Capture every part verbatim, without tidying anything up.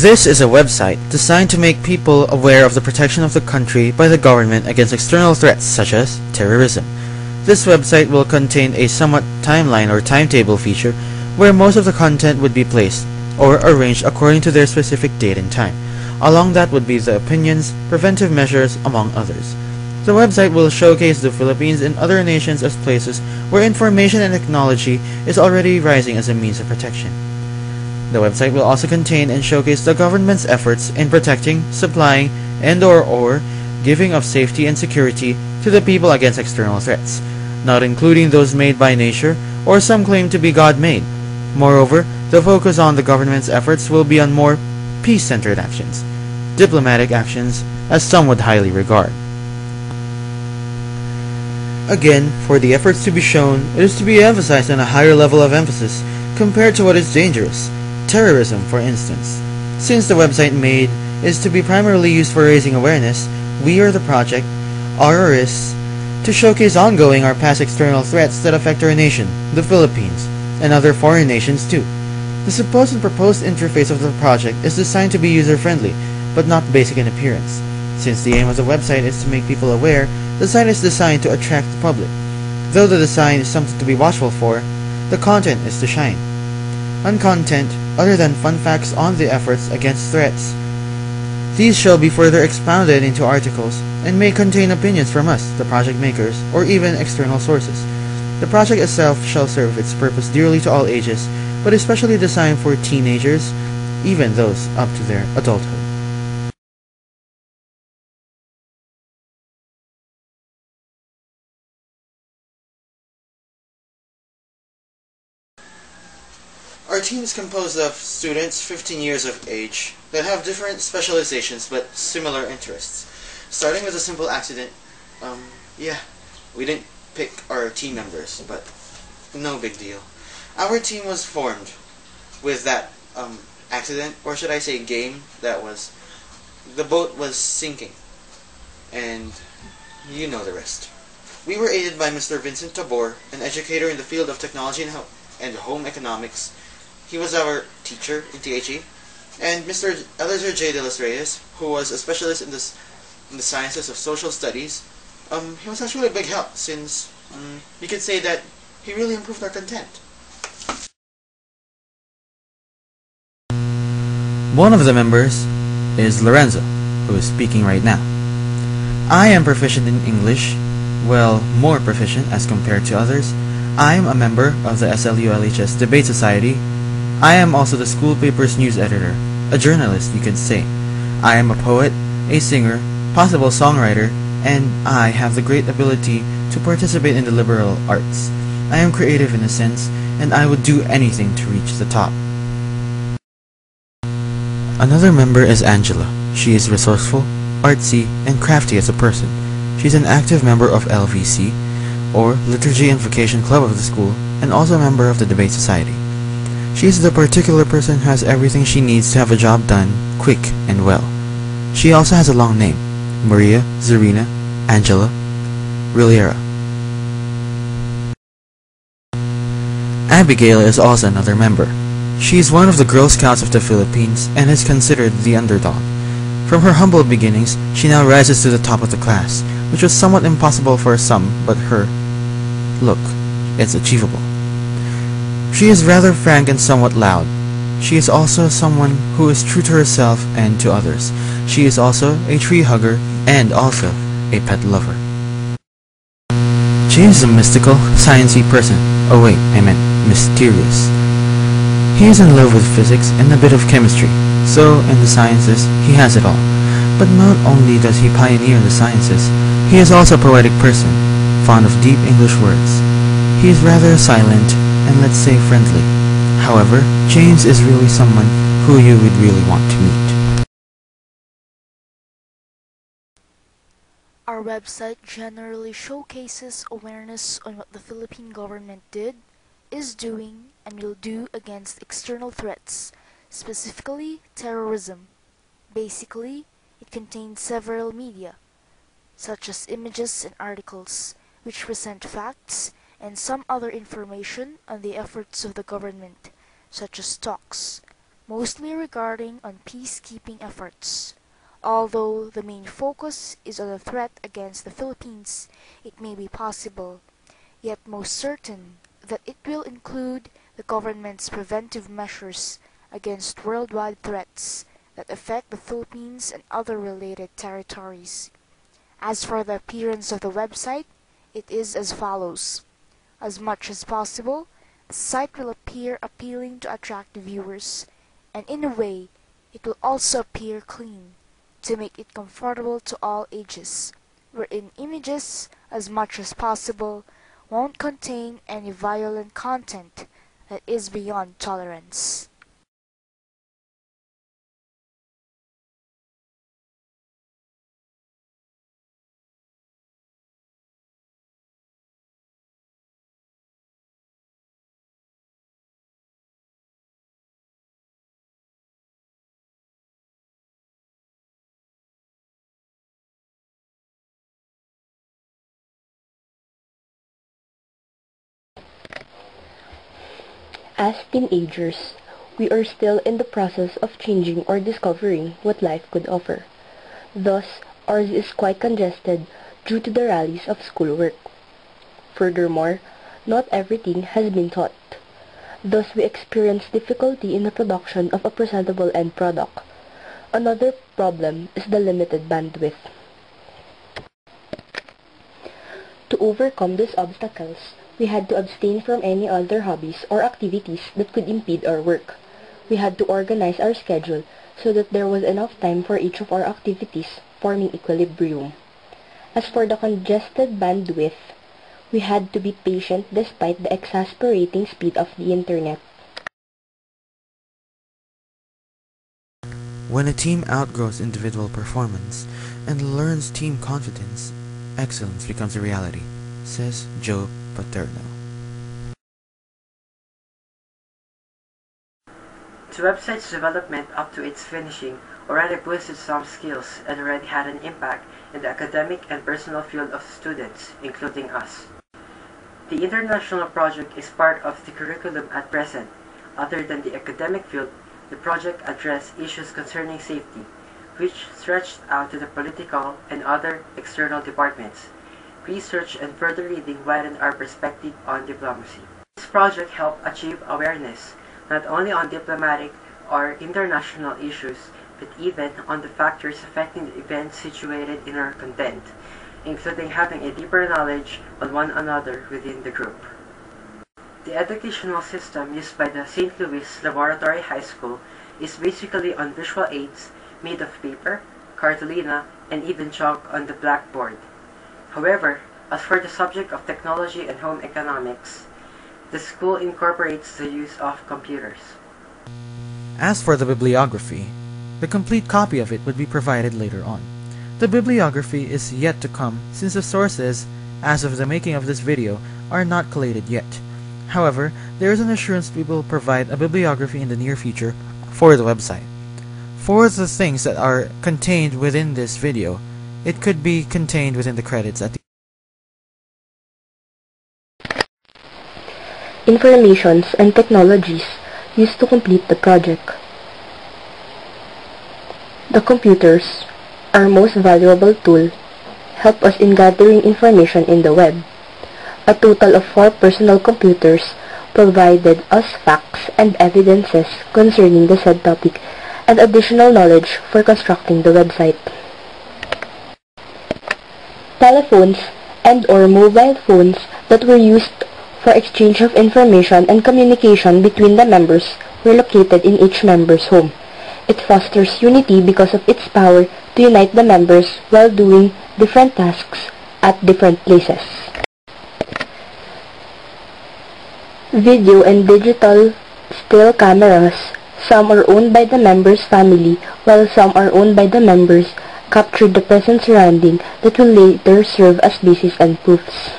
This is a website designed to make people aware of the protection of the country by the government against external threats such as terrorism. This website will contain a somewhat timeline or timetable feature where most of the content would be placed or arranged according to their specific date and time. Along that would be the opinions, preventive measures, among others. The website will showcase the Philippines and other nations as places where information and technology is already rising as a means of protection. The website will also contain and showcase the government's efforts in protecting, supplying, and or or giving of safety and security to the people against external threats, not including those made by nature or some claim to be God-made. Moreover, the focus on the government's efforts will be on more peace-centered actions, diplomatic actions, as some would highly regard. Again, for the efforts to be shown, it is to be emphasized on a higher level of emphasis compared to what is dangerous. Terrorism, for instance. Since the website made is to be primarily used for raising awareness, we or the project are a risk to showcase ongoing or past external threats that affect our nation, the Philippines, and other foreign nations too. The supposed proposed interface of the project is designed to be user-friendly, but not basic in appearance. Since the aim of the website is to make people aware, the site is designed to attract the public. Though the design is something to be watchful for, the content is to shine. On content, other than fun facts on the efforts against threats, these shall be further expounded into articles and may contain opinions from us, the project makers, or even external sources. The project itself shall serve its purpose dearly to all ages, but especially designed for teenagers, even those up to their adulthood. Our team is composed of students fifteen years of age that have different specializations but similar interests. Starting with a simple accident, um, yeah, we didn't pick our team members, but no big deal. Our team was formed with that um, accident, or should I say game, that was, the boat was sinking, and you know the rest. We were aided by Mister Vincent Tabor, an educator in the field of technology and, ho and home economics. He was our teacher in T H E, and Mister Elezer J. de las Reyes, who was a specialist in, this, in the sciences of social studies. Um, he was actually a big help since um, you could say that he really improved our content. One of the members is Lorenzo, who is speaking right now. I am proficient in English, well, more proficient as compared to others. I am a member of the S L U L H S Debate Society. I am also the school paper's news editor, a journalist you could say. I am a poet, a singer, possible songwriter, and I have the great ability to participate in the liberal arts. I am creative in a sense, and I would do anything to reach the top. Another member is Angela. She is resourceful, artsy, and crafty as a person. She's an active member of L V C, or Liturgy and Vocation Club of the school, and also a member of the Debate Society. She is the particular person who has everything she needs to have a job done, quick and well. She also has a long name, Maria Zarina Angela Riliera. Abigail is also another member. She is one of the Girl Scouts of the Philippines and is considered the underdog. From her humble beginnings, she now rises to the top of the class, which was somewhat impossible for some, but her, look, it's achievable. She is rather frank and somewhat loud. She is also someone who is true to herself and to others. She is also a tree hugger and also a pet lover. James is a mystical, sciencey person. Oh wait, I meant mysterious. He is in love with physics and a bit of chemistry. So in the sciences, he has it all. But not only does he pioneer in the sciences, he is also a poetic person, fond of deep English words. He is rather silent and let's say friendly. However, James is really someone who you would really want to meet. Our website generally showcases awareness on what the Philippine government did, is doing, and will do against external threats, specifically terrorism. Basically, it contains several media, such as images and articles, which present facts and some other information on the efforts of the government, such as talks, mostly regarding on peacekeeping efforts. Although the main focus is on the threat against the Philippines, it may be possible, yet most certain, that it will include the government's preventive measures against worldwide threats that affect the Philippines and other related territories. As for the appearance of the website, it is as follows. As much as possible, the site will appear appealing to attract viewers, and in a way, it will also appear clean, to make it comfortable to all ages, wherein images, as much as possible, won't contain any violent content that is beyond tolerance. As teenagers, we are still in the process of changing or discovering what life could offer. Thus, ours is quite congested due to the rallies of schoolwork. Furthermore, not everything has been taught. Thus, we experience difficulty in the production of a presentable end product. Another problem is the limited bandwidth. To overcome these obstacles, we had to abstain from any other hobbies or activities that could impede our work. We had to organize our schedule so that there was enough time for each of our activities, forming equilibrium. As for the congested bandwidth, we had to be patient despite the exasperating speed of the internet. When a team outgrows individual performance and learns team confidence, excellence becomes a reality, says Joe Paterno. The website's development up to its finishing already boosted some skills and already had an impact in the academic and personal field of students, including us. The international project is part of the curriculum at present. Other than the academic field, the project addressed issues concerning safety, which stretched out to the political and other external departments. Research and further reading widened our perspective on diplomacy. This project helped achieve awareness not only on diplomatic or international issues, but even on the factors affecting the events situated in our content, including having a deeper knowledge on one another within the group. The educational system used by the Saint Louis Laboratory High School is basically on visual aids made of paper, cartolina, and even chalk on the blackboard. However, as for the subject of technology and home economics, the school incorporates the use of computers. As for the bibliography, the complete copy of it would be provided later on. The bibliography is yet to come since the sources, as of the making of this video, are not collated yet. However, there is an assurance we will provide a bibliography in the near future for the website. For the things that are contained within this video, it could be contained within the credits at the informations and technologies used to complete the project. The computers, our most valuable tool, help us in gathering information in the web. A total of four personal computers provided us facts and evidences concerning the said topic and additional knowledge for constructing the website. Telephones and or mobile phones that were used for exchange of information and communication between the members were located in each member's home. It fosters unity because of its power to unite the members while doing different tasks at different places. Video and digital still cameras. Some are owned by the member's family, while some are owned by the members, captured the present surrounding that will later serve as basis and proofs.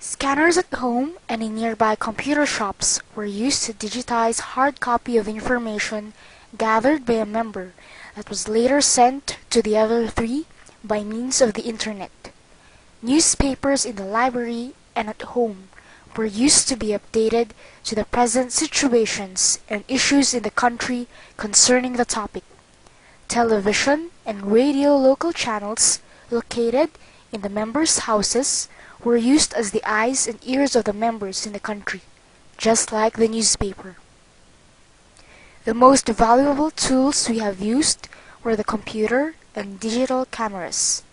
Scanners at home and in nearby computer shops were used to digitize hard copy of information gathered by a member that was later sent to the other three by means of the internet. Newspapers in the library and at home were used to be updated to the present situations and issues in the country concerning the topic. Television and radio local channels located in the members' houses were used as the eyes and ears of the members in the country, just like the newspaper. The most valuable tools we have used were the computer and digital cameras.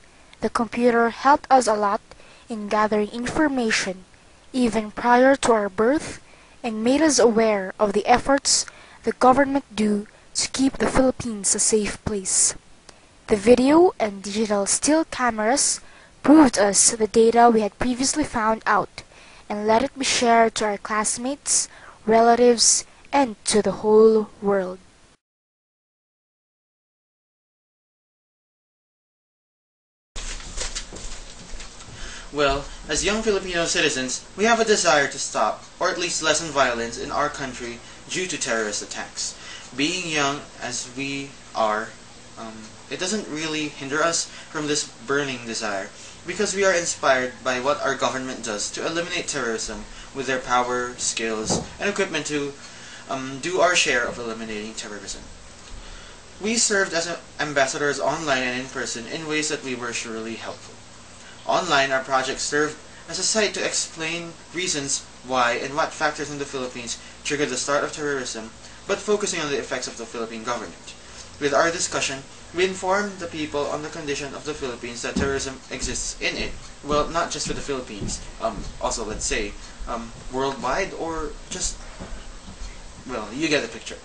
The computer helped us a lot in gathering information even prior to our birth and made us aware of the efforts the government do to keep the Philippines a safe place. The video and digital still cameras proved us the data we had previously found out and let it be shared to our classmates, relatives, and to the whole world. Well, as young Filipino citizens, we have a desire to stop, or at least lessen violence in our country due to terrorist attacks. Being young as we are, um, it doesn't really hinder us from this burning desire, because we are inspired by what our government does to eliminate terrorism with their power, skills, and equipment to um, do our share of eliminating terrorism. We served as ambassadors online and in person in ways that we were surely helpful. Online, our project served as a site to explain reasons why and what factors in the Philippines triggered the start of terrorism, but focusing on the effects of the Philippine government. With our discussion, we informed the people on the condition of the Philippines that terrorism exists in it. Well, not just for the Philippines, um, also, let's say, um, worldwide, or just, well, you get the picture.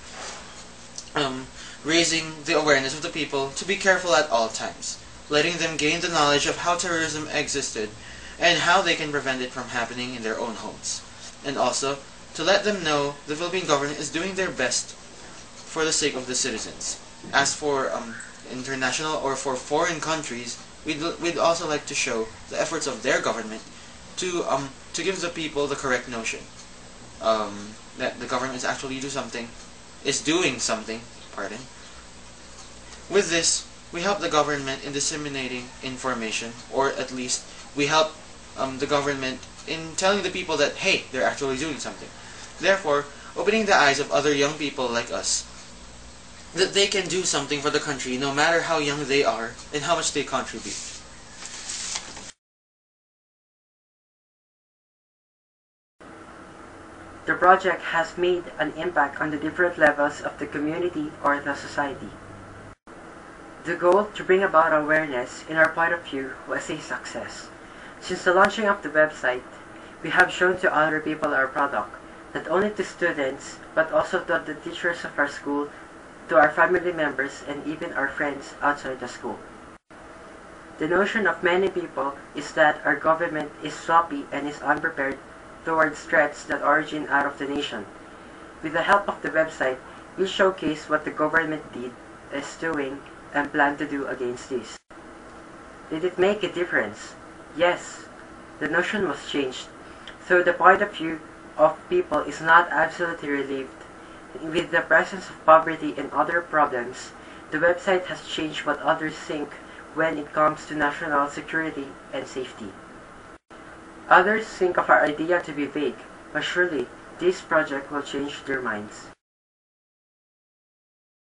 Um, raising the awareness of the people to be careful at all times, letting them gain the knowledge of how terrorism existed and how they can prevent it from happening in their own homes. And also, to let them know the Philippine government is doing their best for the sake of the citizens. As for um, international or for foreign countries, we'd, we'd also like to show the efforts of their government to, um, to give the people the correct notion um, that the government is actually do something, is doing something, pardon. With this, we help the government in disseminating information, or at least we help um, the government in telling the people that, hey, they're actually doing something. Therefore, opening the eyes of other young people like us, that they can do something for the country no matter how young they are and how much they contribute. The project has made an impact on the different levels of the community or the society. The goal to bring about awareness in our point of view was a success. Since the launching of the website, we have shown to other people our product, not only to students, but also to the teachers of our school, to our family members, and even our friends outside the school. The notion of many people is that our government is sloppy and is unprepared towards threats that originate out of the nation. With the help of the website, we showcase what the government did, is doing, and plan to do against this. Did it make a difference? Yes, the notion was changed, so the point of view of people is not absolutely relieved. With the presence of poverty and other problems, the website has changed what others think when it comes to national security and safety. Others think of our idea to be vague, but surely this project will change their minds.